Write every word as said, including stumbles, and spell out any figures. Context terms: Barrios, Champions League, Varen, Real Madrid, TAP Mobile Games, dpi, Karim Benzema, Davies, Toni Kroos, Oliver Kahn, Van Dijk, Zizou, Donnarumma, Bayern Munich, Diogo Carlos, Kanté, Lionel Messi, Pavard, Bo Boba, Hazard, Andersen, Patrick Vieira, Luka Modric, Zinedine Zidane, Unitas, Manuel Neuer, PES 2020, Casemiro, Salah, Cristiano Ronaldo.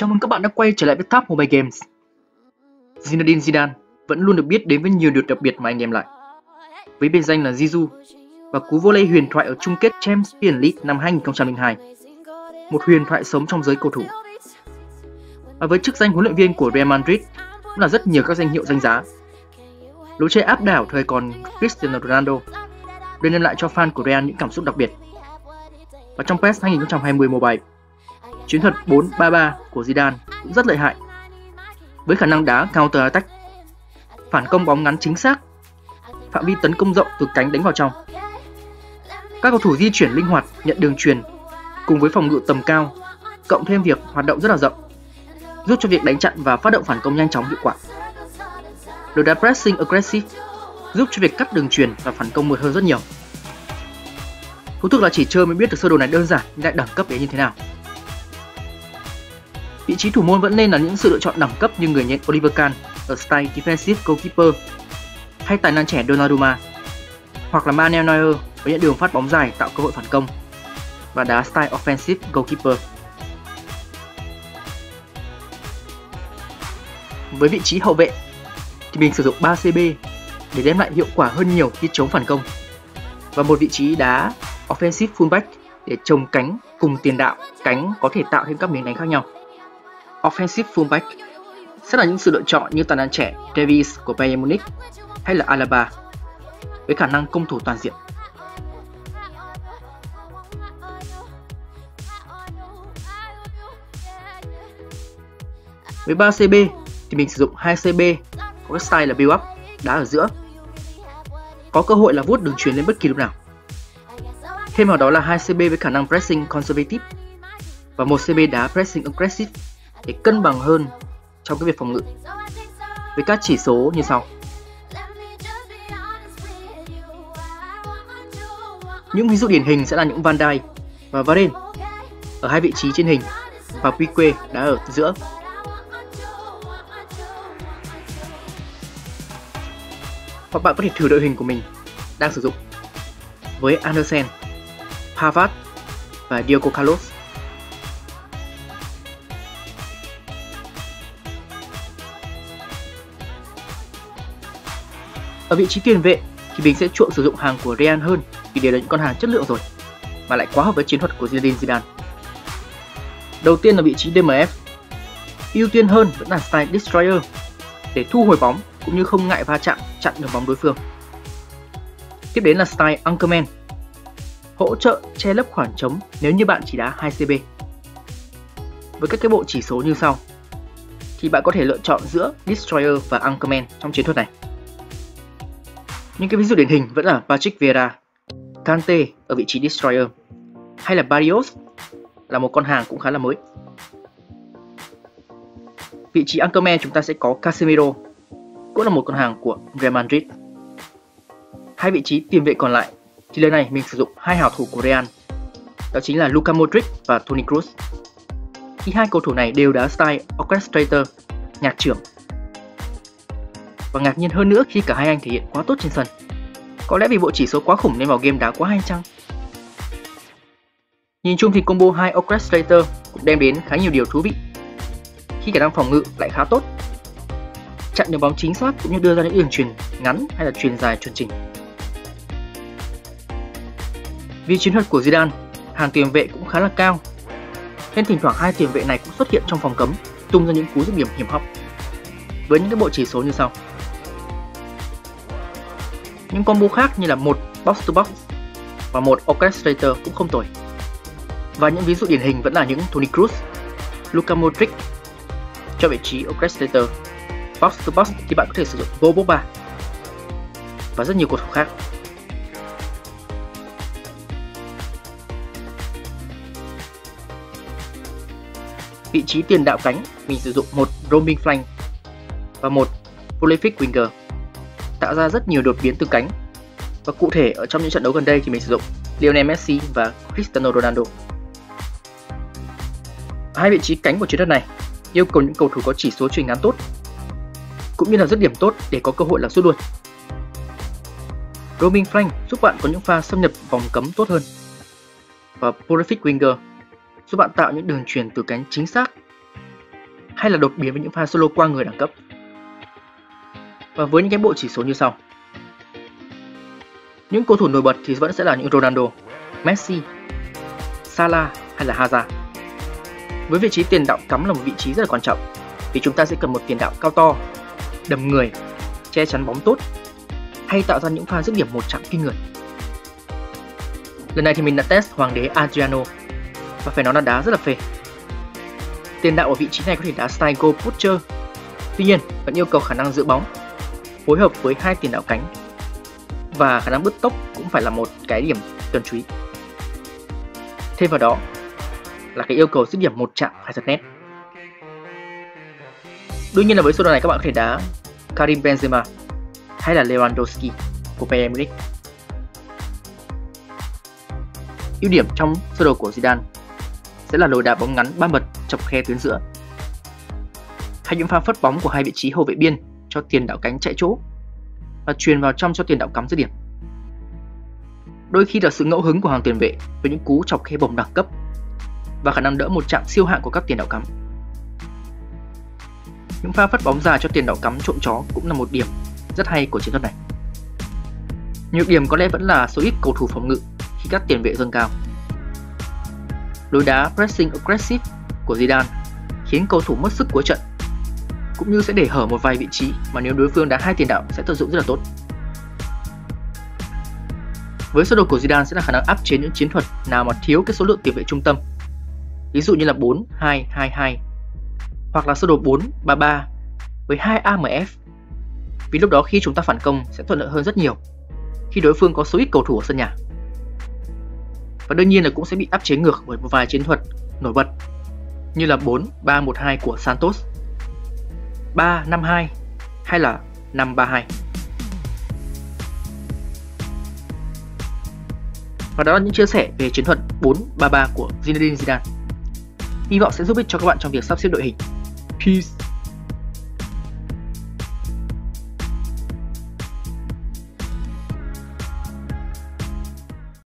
Chào mừng các bạn đã quay trở lại với tap Mobile Games. Zinedine Zidane vẫn luôn được biết đến với nhiều điều đặc biệt mà anh đem lại. Với biệt danh là Zizou và cú vô lây huyền thoại ở chung kết Champions League năm hai nghìn không trăm lẻ hai, một huyền thoại sống trong giới cầu thủ. Và với chức danh huấn luyện viên của Real Madrid cũng là rất nhiều các danh hiệu danh giá. Lối chơi áp đảo thời còn Cristiano Ronaldo để đem lại cho fan của Real những cảm xúc đặc biệt. Và trong pê ét hai nghìn không trăm hai mươi Mobile, chiến thuật bốn ba ba của Zidane cũng rất lợi hại, với khả năng đá counter attack, phản công bóng ngắn chính xác, phạm vi tấn công rộng từ cánh đánh vào trong. Các cầu thủ di chuyển linh hoạt, nhận đường truyền cùng với phòng ngự tầm cao, cộng thêm việc hoạt động rất là rộng, giúp cho việc đánh chặn và phát động phản công nhanh chóng hiệu quả. Lối đá pressing aggressive giúp cho việc cắt đường truyền và phản công mượt hơn rất nhiều. Thú thực là chỉ chơi mới biết được sơ đồ này đơn giản nhưng lại đẳng cấp đến như thế nào. Vị trí thủ môn vẫn nên là những sự lựa chọn đẳng cấp như người nhện Oliver Kahn ở style defensive goalkeeper, hay tài năng trẻ Donnarumma, hoặc là Manuel Neuer với những đường phát bóng dài tạo cơ hội phản công và đá style offensive goalkeeper. Với vị trí hậu vệ thì mình sử dụng ba xê bê để đem lại hiệu quả hơn nhiều khi chống phản công, và một vị trí đá offensive fullback để trồng cánh cùng tiền đạo, cánh có thể tạo thêm các miếng đánh khác nhau. Offensive fullback sẽ là những sự lựa chọn như tài năng trẻ Davies của Bayern Munich hay là Alaba với khả năng công thủ toàn diện. Với ba xê bê thì mình sử dụng hai xê bê có style là build up, đá ở giữa, có cơ hội là vuốt đường chuyền lên bất kỳ lúc nào. Thêm vào đó là hai xê bê với khả năng pressing conservative và một xê bê đá pressing aggressive để cân bằng hơn trong cái việc phòng ngự, với các chỉ số như sau. Những ví dụ điển hình sẽ là những Van Dijk và Varen ở hai vị trí trên hình, và Pique đã ở giữa. Hoặc bạn có thể thử đội hình của mình đang sử dụng với Andersen, Pavard và Diogo Carlos. Ở vị trí tiền vệ thì mình sẽ chuộng sử dụng hàng của Real hơn, vì đều là những con hàng chất lượng rồi mà lại quá hợp với chiến thuật của Zinedine Zidane. Đầu tiên là vị trí đê em ép, ưu tiên hơn vẫn là style destroyer để thu hồi bóng cũng như không ngại va chạm, chặn được bóng đối phương. Tiếp đến là style anchorman, hỗ trợ che lấp khoảng trống nếu như bạn chỉ đá hai xê bê. Với các cái bộ chỉ số như sau thì bạn có thể lựa chọn giữa destroyer và anchorman trong chiến thuật này. Những cái ví dụ điển hình vẫn là Patrick Vieira, Kanté ở vị trí destroyer, hay là Barrios là một con hàng cũng khá là mới. Vị trí anchorman chúng ta sẽ có Casemiro, cũng là một con hàng của Real Madrid. Hai vị trí tiền vệ còn lại thì lần này mình sử dụng hai hảo thủ của Real, đó chính là Luka Modric và Toni Kroos. Thì hai cầu thủ này đều đá style orchestrator, nhạc trưởng. Và ngạc nhiên hơn nữa khi cả hai anh thể hiện quá tốt trên sân. Có lẽ vì bộ chỉ số quá khủng nên vào game đá quá hay chăng? Nhìn chung thì combo hai orchestrator cũng đem đến khá nhiều điều thú vị, khi khả năng phòng ngự lại khá tốt, chặn được bóng chính xác cũng như đưa ra những đường chuyền ngắn hay là chuyền dài chuẩn chỉnh. Vì chiến thuật của Zidane, hàng tiền vệ cũng khá là cao, nên thỉnh thoảng hai tiền vệ này cũng xuất hiện trong vòng cấm, tung ra những cú dứt điểm hiểm hóc với những cái bộ chỉ số như sau. Những combo khác như là một box to box và một orchestrator cũng không tồi. Và những ví dụ điển hình vẫn là những Toni Kroos, Luka Modric cho vị trí orchestrator, box to box thì bạn có thể sử dụng Bo Boba và rất nhiều cầu thủ khác. Vị trí tiền đạo cánh mình sử dụng một roaming flank và một prolific winger, tạo ra rất nhiều đột biến từ cánh, và cụ thể ở trong những trận đấu gần đây thì mình sử dụng Lionel Messi và Cristiano Ronaldo. Hai vị trí cánh của chiến thuật này yêu cầu những cầu thủ có chỉ số chuyền ngắn tốt cũng như là dứt điểm tốt để có cơ hội là sút luôn. Roaming flank giúp bạn có những pha xâm nhập vòng cấm tốt hơn, và prolific winger giúp bạn tạo những đường chuyền từ cánh chính xác hay là đột biến với những pha solo qua người đẳng cấp. Và với những cái bộ chỉ số như sau. Những cầu thủ nổi bật thì vẫn sẽ là những Ronaldo, Messi, Salah hay là Hazard. Với vị trí tiền đạo cắm là một vị trí rất là quan trọng, vì chúng ta sẽ cần một tiền đạo cao to, đầm người, che chắn bóng tốt, hay tạo ra những pha dứt điểm một chạm kinh người. Lần này thì mình đã test hoàng đế Adriano và phải nói là đá rất là phê. Tiền đạo ở vị trí này có thể đá style goal pusher, tuy nhiên vẫn yêu cầu khả năng giữ bóng, phối hợp với hai tiền đạo cánh và khả năng bứt tốc cũng phải là một cái điểm cần chú ý. Thêm vào đó là cái yêu cầu dứt điểm một chạm hay giật nét. Đương nhiên là với số đồ này các bạn có thể đá Karim Benzema hay là Lewandowski của Bayern Munich. Ưu điểm trong sơ đồ của Zidane sẽ là lối đá bóng ngắn ba mật chọc khe tuyến giữa, hay những pha phất bóng của hai vị trí hậu vệ biên cho tiền đạo cánh chạy chỗ và truyền vào trong cho tiền đạo cắm dứt điểm. Đôi khi là sự ngẫu hứng của hàng tiền vệ với những cú chọc khe bổng đẳng cấp và khả năng đỡ một chạm siêu hạng của các tiền đạo cắm. Những pha phất bóng dài cho tiền đạo cắm trộm chó cũng là một điểm rất hay của chiến thuật này. Nhược điểm có lẽ vẫn là số ít cầu thủ phòng ngự khi các tiền vệ dâng cao. Lối đá pressing aggressive của Zidane khiến cầu thủ mất sức cuối trận, cũng như sẽ để hở một vài vị trí mà nếu đối phương đá hai tiền đạo sẽ tận dụng rất là tốt. Với sơ đồ của Zidane sẽ là khả năng áp chế những chiến thuật nào mà thiếu cái số lượng tiền vệ trung tâm, ví dụ như là bốn hai hai hai hoặc là sơ đồ bốn ba ba với hai a em ép, vì lúc đó khi chúng ta phản công sẽ thuận lợi hơn rất nhiều khi đối phương có số ít cầu thủ ở sân nhà. Và đương nhiên là cũng sẽ bị áp chế ngược bởi một vài chiến thuật nổi bật như là bốn ba một hai của Santos, ba năm hai hay là năm ba hai. Và đó là những chia sẻ về chiến thuật bốn ba ba của Zinedine Zidane. Hy vọng sẽ giúp ích cho các bạn trong việc sắp xếp đội hình. Peace.